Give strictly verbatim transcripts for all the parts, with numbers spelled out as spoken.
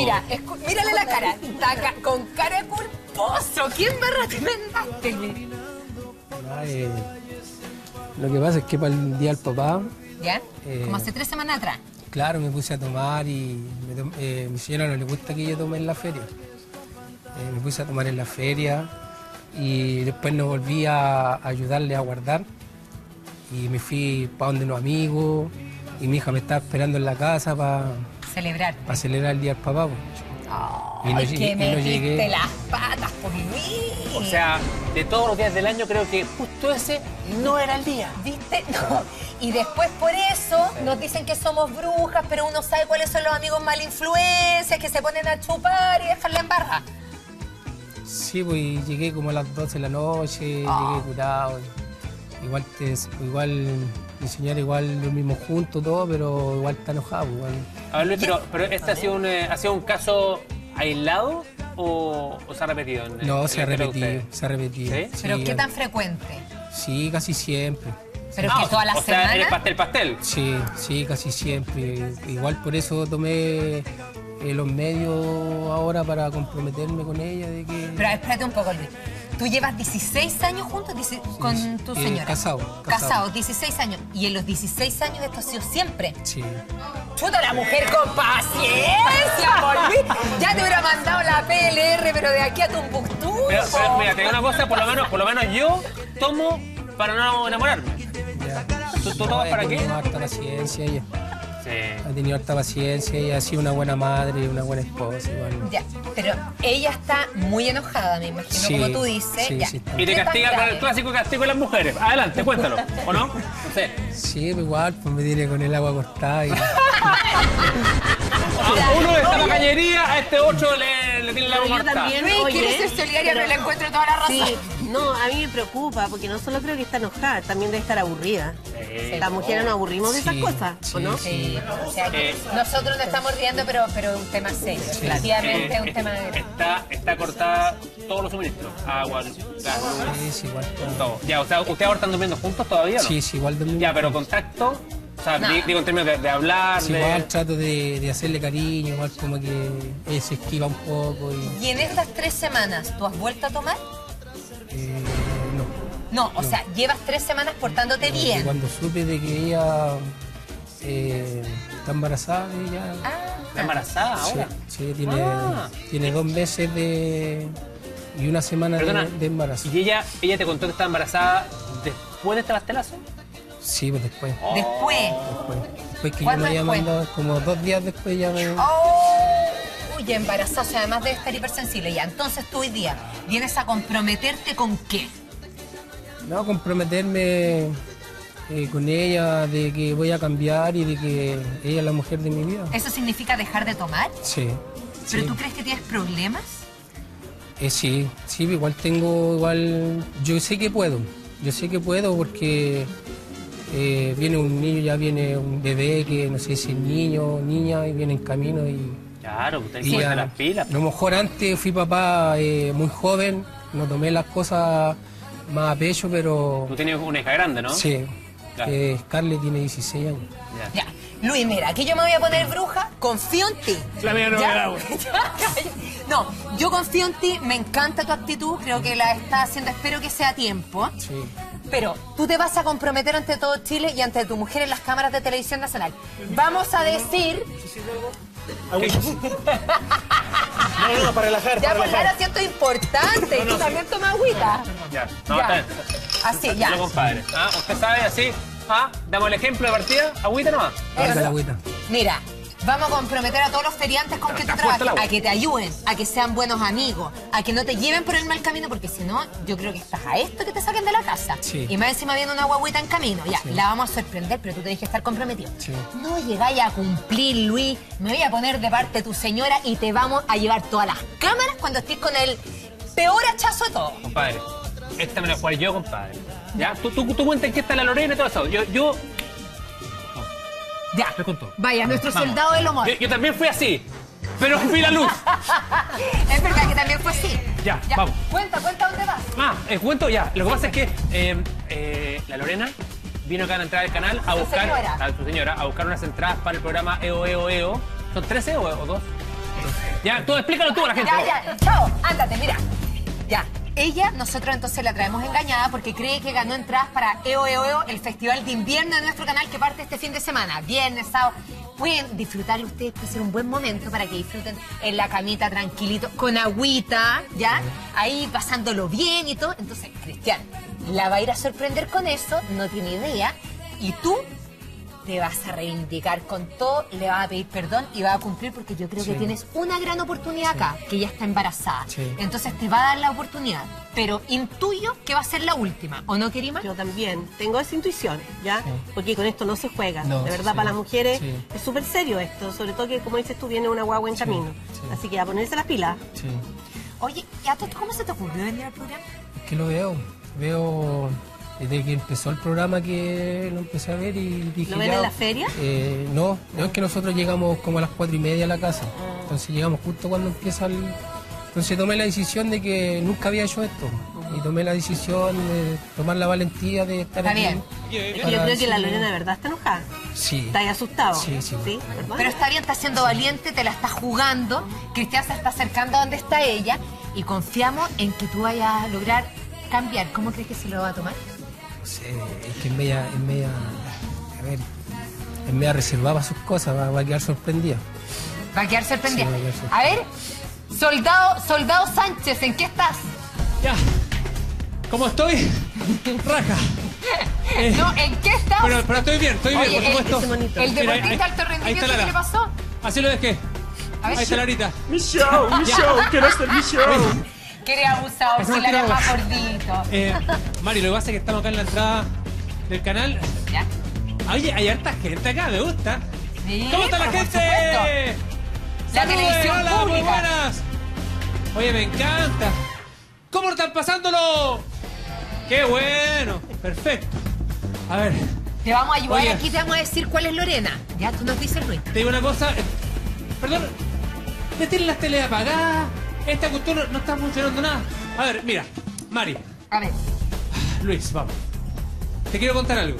Mira, mírale la cara. Taca, con cara de culposo. ¿Quién barra te mandaste? Eh, lo que pasa es que para el día del papá... ¿Ya? Eh, Como hace tres semanas atrás. Claro, me puse a tomar y... Me to eh, mi señora no le gusta que yo tome en la feria. Eh, me puse a tomar en la feria y después no volví a ayudarle a guardar. Y me fui para donde unos amigos y mi hija me estaba esperando en la casa para... Celebrar. Para celebrar el día del papá. Oh, y no, que y me no llegué. Las patas por mí. O sea, de todos los días del año creo que justo ese no era el día. ¿Viste? No. Y después por eso sí. Nos dicen que somos brujas, pero uno sabe cuáles son los amigos mal influencias que se ponen a chupar y dejarla en barra. Sí, pues llegué como a las doce de la noche, oh. Llegué curado. Igual, te, igual mi señora, igual dormimos juntos, todo, pero igual está enojado. Igual. A ver, Luis, pero, pero ¿este ha sido, un, eh, ha sido un caso aislado o, o se ha repetido? En, no, en se, ha repetido, se ha repetido, se ¿Sí? ha sí, ¿Pero qué tan frecuente? Sí, casi siempre. ¿Pero sí. que ah, todas las semanas? O sea, en el pastel, pastel. Sí, sí, casi siempre. Igual por eso tomé... Eh, los medios ahora para comprometerme con ella de que... Pero espérate un poco, Luis. Tú llevas dieciséis años juntos con sí, tu señora. Eh, casado, casado. Casado, dieciséis años. Y en los dieciséis años esto ha sido siempre. Sí. Chuta, la mujer con paciencia, Luis. Ya te hubiera mandado la P L R, pero de aquí a Tumbuctú. Pero, pero mira, te digo una cosa, por lo menos, por lo menos yo tomo para no enamorarme. Ya. ¿Tú, tú tomas para qué? Tomar harta paciencia ella. Sí. Ha tenido harta paciencia y ha sido una buena madre, una buena esposa. Bueno. Ya, pero ella está muy enojada, me imagino, sí, como tú dices. Sí, ya. Sí, y te castiga con el clásico castigo de las mujeres. Adelante, cuéntalo, ¿o no? Sí, sí igual, pues me tiene con el agua cortada. Y... a uno le está la cañería, a este otro le, le tiene el agua cortada. Luis, quiere ser solidaria, pero le encuentro toda la razón. Sí. No, a mí me preocupa, porque no solo creo que está enojada, también debe estar aburrida. Sí, las mujeres nos aburrimos de sí, esas cosas, sí, ¿o no? Sí, o sea, eh, nosotros nos estamos riendo, pero pero es un tema serio, sí, relativamente eh, un tema... Está, está cortada todos los suministros, agua, gas, sí, sí, igual todo. Ya, o sea, ¿ustedes ahora están durmiendo juntos todavía, no? Sí, sí, igual dormimos. Ya, pero contacto... O sea, no. Digo en términos de, de hablar, sí, de... Igual trato de, de hacerle cariño, igual como que eh, se esquiva un poco y... ¿Y en estas tres semanas tú has vuelto a tomar? Eh, no. No, o no. sea, llevas tres semanas portándote no, bien. Cuando supe de que ella eh, está embarazada, ella... Ah, ¿está embarazada ahora? Sí, sí tiene, ah. tiene dos meses de... y una semana Perdona, de, de embarazo. ¿Y ella, ella te contó que está embarazada después de este pastelazo? Sí, pues después. Oh. ¿Después? Después. Después que yo me había mandado, como dos días después ya me... Oh. Uy, embarazada, o sea, además de estar hipersensible ya. Entonces tú hoy día vienes a comprometerte con qué? No, comprometerme eh, con ella de que voy a cambiar y de que ella es la mujer de mi vida. ¿Eso significa dejar de tomar? Sí. ¿Pero sí. tú crees que tienes problemas? Eh, sí, sí, igual tengo, igual... Yo sé que puedo, yo sé que puedo porque... Eh, viene un niño, ya viene un bebé que no sé si es niño o niña y viene en camino y... Claro, usted tiene que poner las pilas. A lo mejor antes fui papá eh, muy joven, no tomé las cosas más a pecho, pero... Tú tienes una hija grande, ¿no? Sí, claro. eh, Scarlett tiene dieciséis años. Ya. Ya. Luis, mira, aquí yo me voy a poner bruja, confío en ti. La mía no me la hago. No, yo confío en ti, me encanta tu actitud, creo que la estás haciendo, espero que sea a tiempo. Sí. Pero tú te vas a comprometer ante todo Chile y ante tu mujer en las cámaras de Televisión Nacional. Vamos a decir... No, no, para relajar, para Ya, pues ahora siento importante, no, no, tú sí. también toma agüita. Ya, no, ya. Está bien. Así, ya. No, compadre. Ah, usted sabe, así... Ah, damos el ejemplo de partida, agüita nomás. Agüita, agüita. Mira, vamos a comprometer a todos los feriantes con que tú trabajes, a que te ayuden, a que sean buenos amigos, a que no te lleven por el mal camino, porque si no, yo creo que estás a esto que te saquen de la casa. Sí. Y más encima viene una guagüita en camino, ya, sí. la vamos a sorprender, pero tú tenés que estar comprometido. Sí. No llegáis a cumplir, Luis, me voy a poner de parte tu señora y te vamos a llevar todas las cámaras cuando estés con el peor hachazo de todo. Compadre, esta me la juego yo, compadre. Ya, tú, tú, tú cuentas que está la Lorena y todo eso. Yo, yo... No. Ya, te contó. Vaya, nuestro Vamos. soldado del humor. Yo, yo también fui así, pero fui la luz. Es verdad que también fue así. Ya, ya. Vamos. Cuenta, cuenta dónde vas. Ah, eh, cuento ya. Lo que pasa es que eh, eh, la Lorena vino acá a la entrada del canal a buscar... Señora. A su señora. A buscar unas entradas para el programa E O E O E O. ¿Son trece o dos? Ya, tú explícalo tú a la gente. Ya, ya, chao, ándate, mira. Ya. Ella, nosotros entonces la traemos engañada porque cree que ganó entradas para E O E O, el festival de invierno de nuestro canal que parte este fin de semana. Viernes, sábado. Pueden disfrutarlo ustedes, puede ser un buen momento para que disfruten en la camita, tranquilito, con agüita, ¿ya? Ahí pasándolo bien y todo. Entonces, Cristian, la va a ir a sorprender con eso, no tiene idea. Y tú te vas a reivindicar con todo, le vas a pedir perdón y vas a cumplir porque yo creo sí. que tienes una gran oportunidad sí. acá, que ya está embarazada. Sí. Entonces te va a dar la oportunidad, pero intuyo que va a ser la última, ¿o no, Kerima? Yo también, tengo esa intuición, ¿ya? Sí. Porque con esto no se juega, no, de verdad sí. para las mujeres sí. es súper serio esto, sobre todo que como dices tú viene una guagua en sí. camino, sí. así que a ponerse las pilas. Sí. Oye, ¿y a todos cómo se te ocurrió venir al programa? Es que lo veo, veo... Desde que empezó el programa que lo empecé a ver y dije... ¿Lo ven ya, en la feria? Eh, no, no, es que nosotros llegamos como a las cuatro y media a la casa. Entonces llegamos justo cuando empieza el... Entonces tomé la decisión de que nunca había hecho esto. Y tomé la decisión de tomar la valentía de estar aquí. Está bien. Yo creo decir... que la Lorena de verdad está enojada. Sí. Está ahí asustado. Sí, sí. ¿Sí? Pero está bien, está siendo valiente, te la está jugando. Cristian se está acercando a donde está ella. Y confiamos en que tú vayas a lograr cambiar. ¿Cómo crees que se lo va a tomar? No sé, es que es media, es media, a ver, es media reservada sus cosas, va, va a quedar sorprendida. Va a quedar sorprendida. Sí, va a quedar sorprendida. A ver, soldado, soldado Sánchez, ¿en qué estás? Ya, ¿cómo estoy? Raja. Eh, no, ¿en qué estás? Pero, pero estoy bien, estoy Oye, bien, por supuesto. El, el deportista alto rendimiento, ¿qué le pasó? Así lo dejé. A ver, ahí está Larita. Mi show, mi show, quiero hacer mi show. Quiere abusado, si la más gordito. Eh, Mari, lo que pasa es que estamos acá en la entrada del canal. ¿Ya? Oye, hay harta gente acá, me gusta. Sí, ¿cómo está la gente? La televisión hola, pública. Muy buenas. Oye, me encanta. ¿Cómo están pasándolo? ¡Qué bueno! Perfecto. A ver. Te vamos a ayudar oye. Aquí, te vamos a decir cuál es Lorena. Ya, tú nos dices, Luis. Te digo una cosa. Eh, perdón. ¿Me tienen las teles apagadas? Esta cultura no está funcionando nada. A ver, mira, Mari. A ver. Luis, vamos. Te quiero contar algo.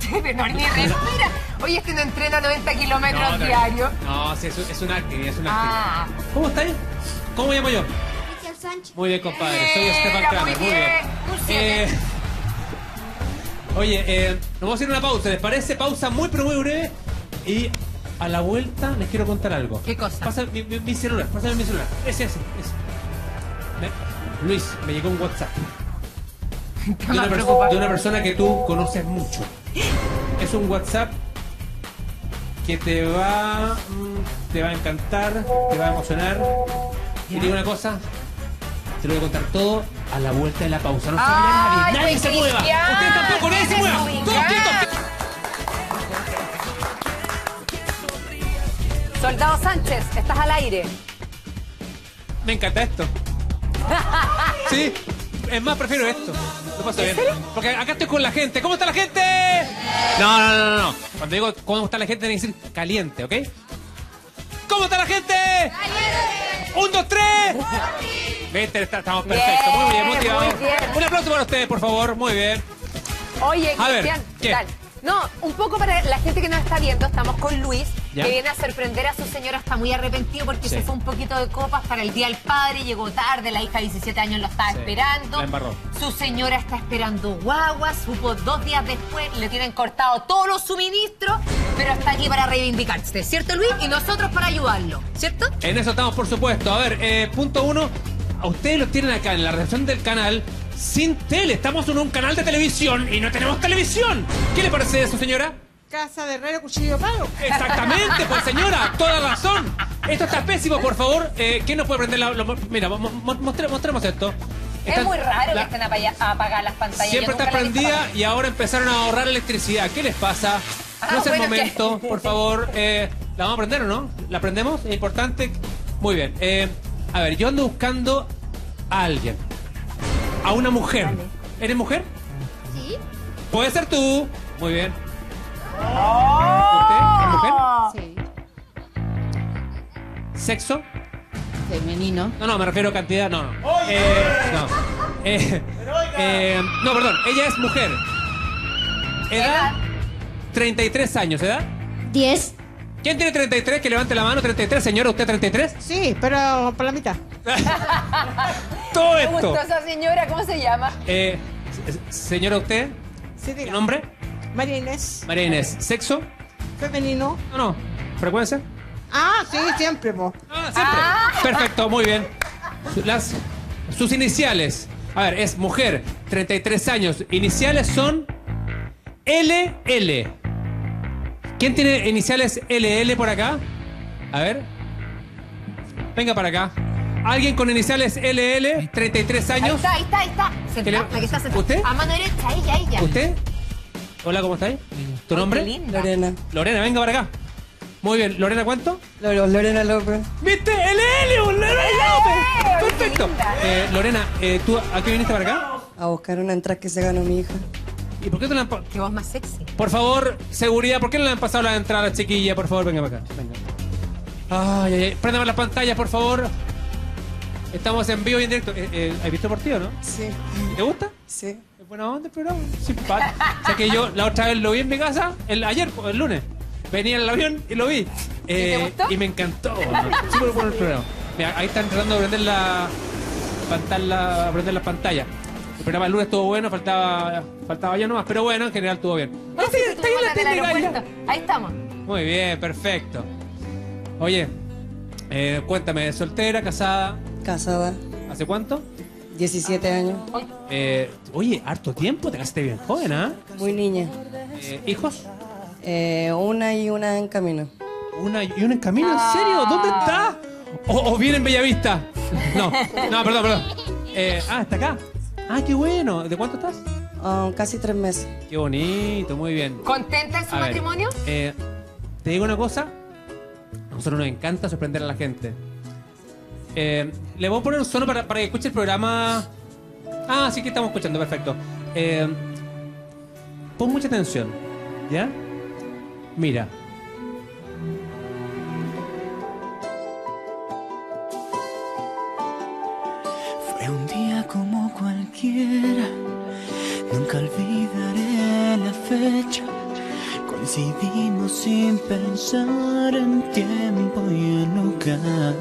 Pero ni respira. Oye, este no entrena noventa kilómetros no, diarios. No, sí, es una actividad, es una ah. actividad. ¿Cómo estás? ¿Cómo me llamo yo? Cristian Sánchez. Muy bien, compadre. Bien, soy Esteban Kramer. Muy bien. Eh, oye, eh, nos vamos a ir a una pausa, ¿les parece? Pausa muy, pero muy breve. Y... a la vuelta les quiero contar algo. ¿Qué cosa? Pasa mi, mi, mi celular, pásame mi celular. Ese, ese, ese. Me, Luis, me llegó un WhatsApp. De una, persona, de una persona que tú conoces mucho. Es un WhatsApp que te va, te va a encantar, te va a emocionar. Y te digo una cosa, te lo voy a contar todo a la vuelta de la pausa. No se vaya nadie, nadie se mueva. Usted tampoco, nadie se mueva. Todos quietos. Soldado Sánchez, estás al aire. Me encanta esto. Sí, es más, prefiero esto. Lo paso bien. Porque acá estoy con la gente. ¿Cómo está la gente? No, no, no, no. Cuando digo cómo está la gente, tiene que decir caliente, ¿ok? ¿Cómo está la gente? ¡Caliente! ¡Un, dos, tres! Vete, estamos perfectos. Muy bien, motivados. Un aplauso para ustedes, por favor. Muy bien. Oye, Cristian, ¿qué tal? No, un poco para la gente que nos está viendo, estamos con Luis, ¿ya? Que viene a sorprender a su señora, está muy arrepentido porque sí. se fue un poquito de copas para el Día del Padre, llegó tarde, la hija de diecisiete años lo estaba sí. esperando. La embarró. Su señora está esperando guagua, supo dos días después, le tienen cortado todos los suministros, pero está aquí para reivindicarse, ¿cierto Luis? Y nosotros para ayudarlo, ¿cierto? En eso estamos, por supuesto. A ver, eh, punto uno, a ustedes los tienen acá en la recepción del canal... sin tele, estamos en un canal de televisión y no tenemos televisión. ¿Qué le parece eso, señora? Casa de herrero, cuchillo palo. Exactamente, pues señora, toda razón. Esto está pésimo, por favor. Eh, ¿Quién nos puede prender la...? Lo, mira, mo, mo, mostre, mostremos esto. Están, es muy raro la, que estén a apagar las pantallas. Siempre está prendida y ahora empezaron a ahorrar electricidad. ¿Qué les pasa? Ah, no es bueno, el momento, que... por favor. Eh, ¿La vamos a prender o no? ¿La prendemos? Es importante. Muy bien. Eh, a ver, yo ando buscando a alguien. A una mujer. Vale. ¿Eres mujer? Sí. Puede ser tú. Muy bien. Oh. ¿Usted es mujer? Sí. ¿Sexo? Femenino. No, no, me refiero a cantidad. No, no. Oiga. Eh, no. Eh, eh, no, perdón. Ella es mujer. Edad. treinta y tres años. ¿Edad? diez. ¿Quién tiene treinta y tres? Que levante la mano. ¿treinta y tres, señora? ¿Usted treinta y tres? Sí, pero por la mitad. Todo esto. Me gustó esa señora. ¿Cómo se llama? Eh, señora, ¿usted? Sí, diga. ¿Qué nombre? María Inés. María Inés. ¿Sexo? Femenino. No, no. ¿Frecuencia? Ah, sí, siempre, po. Ah, siempre. Ah. Perfecto, muy bien. Las, sus iniciales. A ver, es mujer, treinta y tres años. Iniciales son L L. ¿Quién tiene iniciales L L por acá? A ver. Venga para acá. ¿Alguien con iniciales L L, treinta y tres años? Ahí está, ahí está, ahí está. Sentada, la que está sentada. ¿Usted? A mano derecha, ella, ella. ¿Usted? Hola, ¿cómo estáis? ¿Tu nombre? Lorena. Lorena, venga para acá. Muy bien, ¿Lorena cuánto? Lorena López. ¿Viste? ¡L L! ¡Lorena López! ¡Perfecto! Eh, Lorena, eh, ¿tú a qué viniste para acá? A buscar una entrada que se ganó mi hija. ¿Y por qué te la han pasado? Que vos más sexy. Por favor, seguridad, ¿por qué no le han pasado la entrada a la chiquilla? Por favor, venga para acá. Venga. Ay, ay, ay. Préndame las pantallas, por favor. Estamos en vivo y en directo. Eh, eh, ¿Has visto por ti o no? Sí. ¿Te gusta? Sí. ¿Es buena onda el programa? Simpático. O sea que yo la otra vez lo vi en mi casa, el, ayer, el lunes. Venía en el avión y lo vi. Eh, ¿Y te gustó? Y me encantó. Súper bueno el programa. Mira, ahí están tratando de prender la, la, prender la pantalla. El programa del lunes estuvo bueno, faltaba, faltaba ya nomás, pero bueno, en general estuvo bien. No, sí, está ahí la técnica. Ahí estamos. Muy bien, perfecto. Oye, eh, cuéntame, ¿soltera, casada? Casada. ¿Hace cuánto? diecisiete años. Eh, oye, harto tiempo, te casaste bien joven, ¿ah? ¿eh? Muy niña. Eh, ¿Hijos? Eh, una y una en camino. ¿Una y una en camino? ¿En serio? ¿Dónde está? ¿O, o viene en Bellavista? No, no, perdón, perdón. Eh, ah, está acá. Ah, qué bueno. ¿De cuánto estás? Um, casi tres meses. Qué bonito, muy bien. ¿Contenta en su a matrimonio? Ver, eh, te digo una cosa. A nosotros nos encanta sorprender a la gente. Eh, Le voy a poner un solo para, para que escuche el programa. Ah, sí que estamos escuchando, perfecto. Eh, pon mucha atención, ¿ya? Mira. Fue un día como cualquiera, nunca olvidaré la fecha. Coincidimos sin pensar en tiempo y en lugar.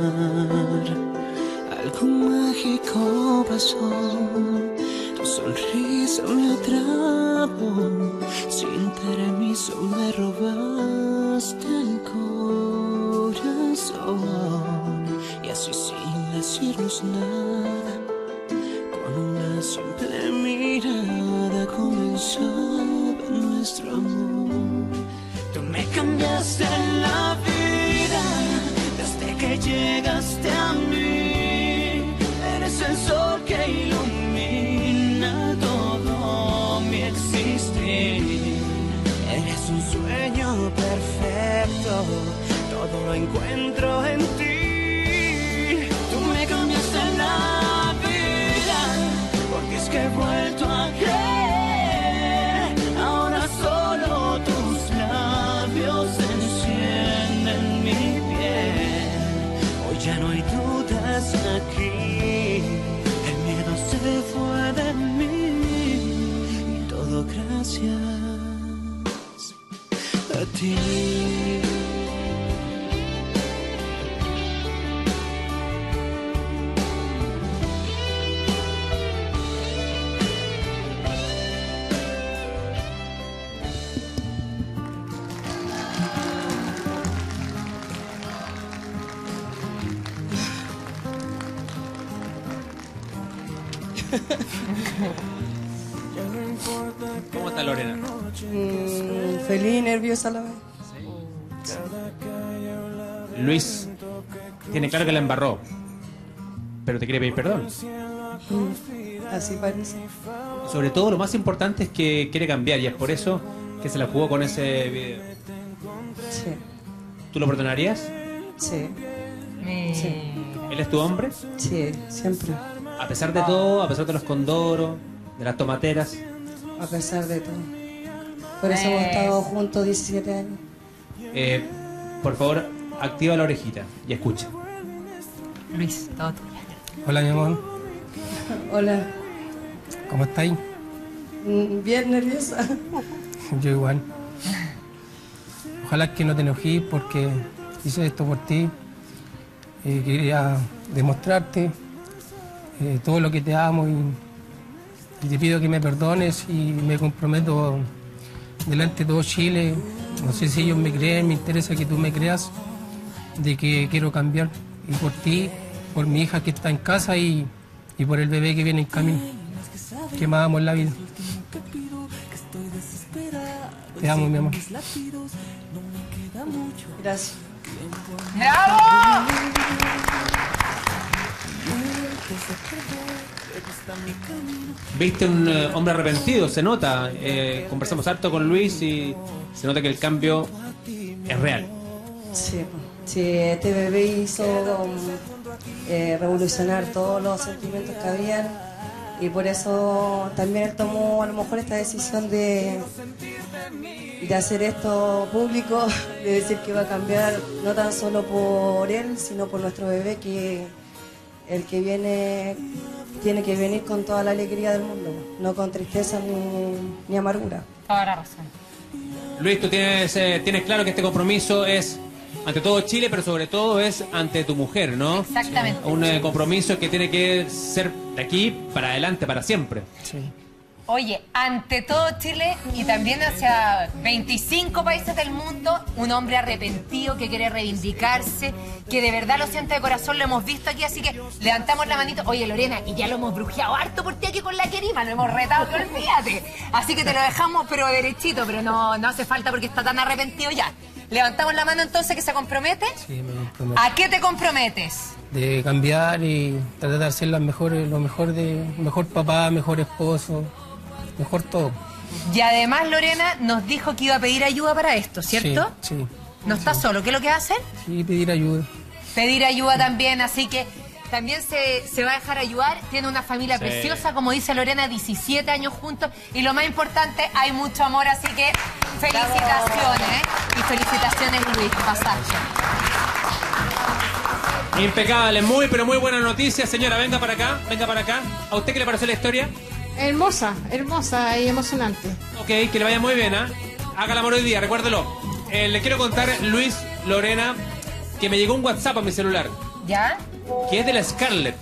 Algo mágico pasó. Tu sonrisa me atrapó, sin permiso me robaste el corazón. Y así sin decirnos nada, con una simple mirada comenzaba nuestro amor. Tú me cambiaste la vida, desde que llegaste a mí, eres el sol que ilumina mi existir. Eres un sueño perfecto, todo lo encuentro en ti. Tú me cambiaste la vida, porque es que he vuelto a creer. Ahora solo tus labios encienden mi piel. Hoy ya no hay dudas aquí, el miedo se fue de mí. Gracias a ti. ¿Cómo está Lorena? Mm, feliz, nerviosa a la vez. Sí. Sí. Luis tiene claro que la embarró, pero te quiere pedir perdón. Mm, así parece. Sobre todo lo más importante es que quiere cambiar, y es por eso que se la jugó con ese video. Sí. ¿Tú lo perdonarías? Sí. Sí. ¿Él es tu hombre? Sí, siempre. A pesar de todo, a pesar de los condoros, de las tomateras. A pesar de todo. Por eso hemos estado juntos diecisiete años. Eh, por favor, activa la orejita y escucha. Luis, todo tuyo. Hola, mi amor. Hola. ¿Cómo estáis? Bien nerviosa. Yo igual. ojalá que no te enojes porque hice esto por ti. Eh, quería demostrarte eh, todo lo que te amo y, y te pido que me perdones y me comprometo delante de todo Chile. No sé si ellos me creen, me interesa que tú me creas de que quiero cambiar, y por ti, por mi hija que está en casa y, y por el bebé que viene en camino, que más amo en la vida. Te amo, mi amor. Gracias. ¡Bravo! Viste un eh, hombre arrepentido, se nota. Eh, conversamos harto con Luis y se nota que el cambio es real. Sí, sí, este bebé hizo eh, revolucionar todos los sentimientos que habían y por eso también él tomó a lo mejor esta decisión de, de hacer esto público, de decir que va a cambiar no tan solo por él, sino por nuestro bebé, que el que viene tiene que venir con toda la alegría del mundo, no con tristeza ni, ni amargura. Toda la razón. Luis, tú tienes, eh, tienes claro que este compromiso es ante todo Chile, pero sobre todo es ante tu mujer, ¿no? Exactamente. Un eh, compromiso que tiene que ser de aquí para adelante, para siempre. Sí. Oye, ante todo Chile y también hacia veinticinco países del mundo, un hombre arrepentido que quiere reivindicarse, que de verdad lo siente de corazón, lo hemos visto aquí, así que levantamos la manito. Oye, Lorena, y ya lo hemos brujeado harto por ti aquí con la querima, lo hemos retado, que olvídate. Así que te lo dejamos pero derechito, pero no, no hace falta porque está tan arrepentido ya. Levantamos la mano entonces, que se compromete. Sí, me comprometo. ¿A qué te comprometes? De cambiar y tratar de ser lo mejor, lo mejor de mejor papá, mejor esposo, mejor todo. Y además Lorena nos dijo que iba a pedir ayuda para esto, ¿cierto? Sí, sí. ¿No está sí. solo? ¿Qué es lo que hace? Sí, pedir ayuda. Pedir ayuda sí. también, así que también se, se va a dejar ayudar. Tiene una familia sí. preciosa, como dice Lorena, diecisiete años juntos. Y lo más importante, hay mucho amor, así que felicitaciones. Y felicitaciones, Luis, pasaje. Impecable, muy pero muy buena noticia. Señora, venga para acá, venga para acá. ¿A usted qué le pareció la historia? Hermosa, hermosa y emocionante. Ok, que le vaya muy bien, ¿eh? Haga el amor hoy día, recuérdelo. Eh, le quiero contar, Luis, Lorena, que me llegó un WhatsApp a mi celular. ¿Ya? Que es de la Scarlett.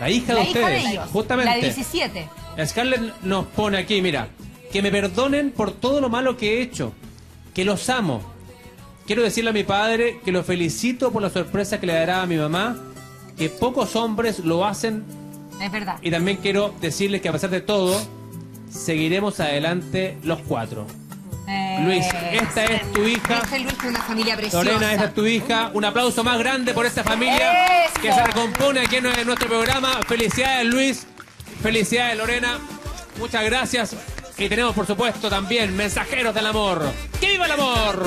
La hija de la ustedes, hija de ellos, justamente. La diecisiete. La Scarlett nos pone aquí, mira. Que me perdonen por todo lo malo que he hecho. Que los amo. Quiero decirle a mi padre que lo felicito por la sorpresa que le dará a mi mamá. Que pocos hombres lo hacen. Es verdad. Y también quiero decirles que a pesar de todo, seguiremos adelante los cuatro. Eh, Luis, esta es tu hija. Este Luis es una familia preciosa. Lorena, esta es tu hija. Un aplauso más grande por esta familia Eso. que se recompone aquí en nuestro programa. Felicidades, Luis. Felicidades, Lorena. Muchas gracias. Y tenemos, por supuesto, también mensajeros del amor. ¡Que viva el amor!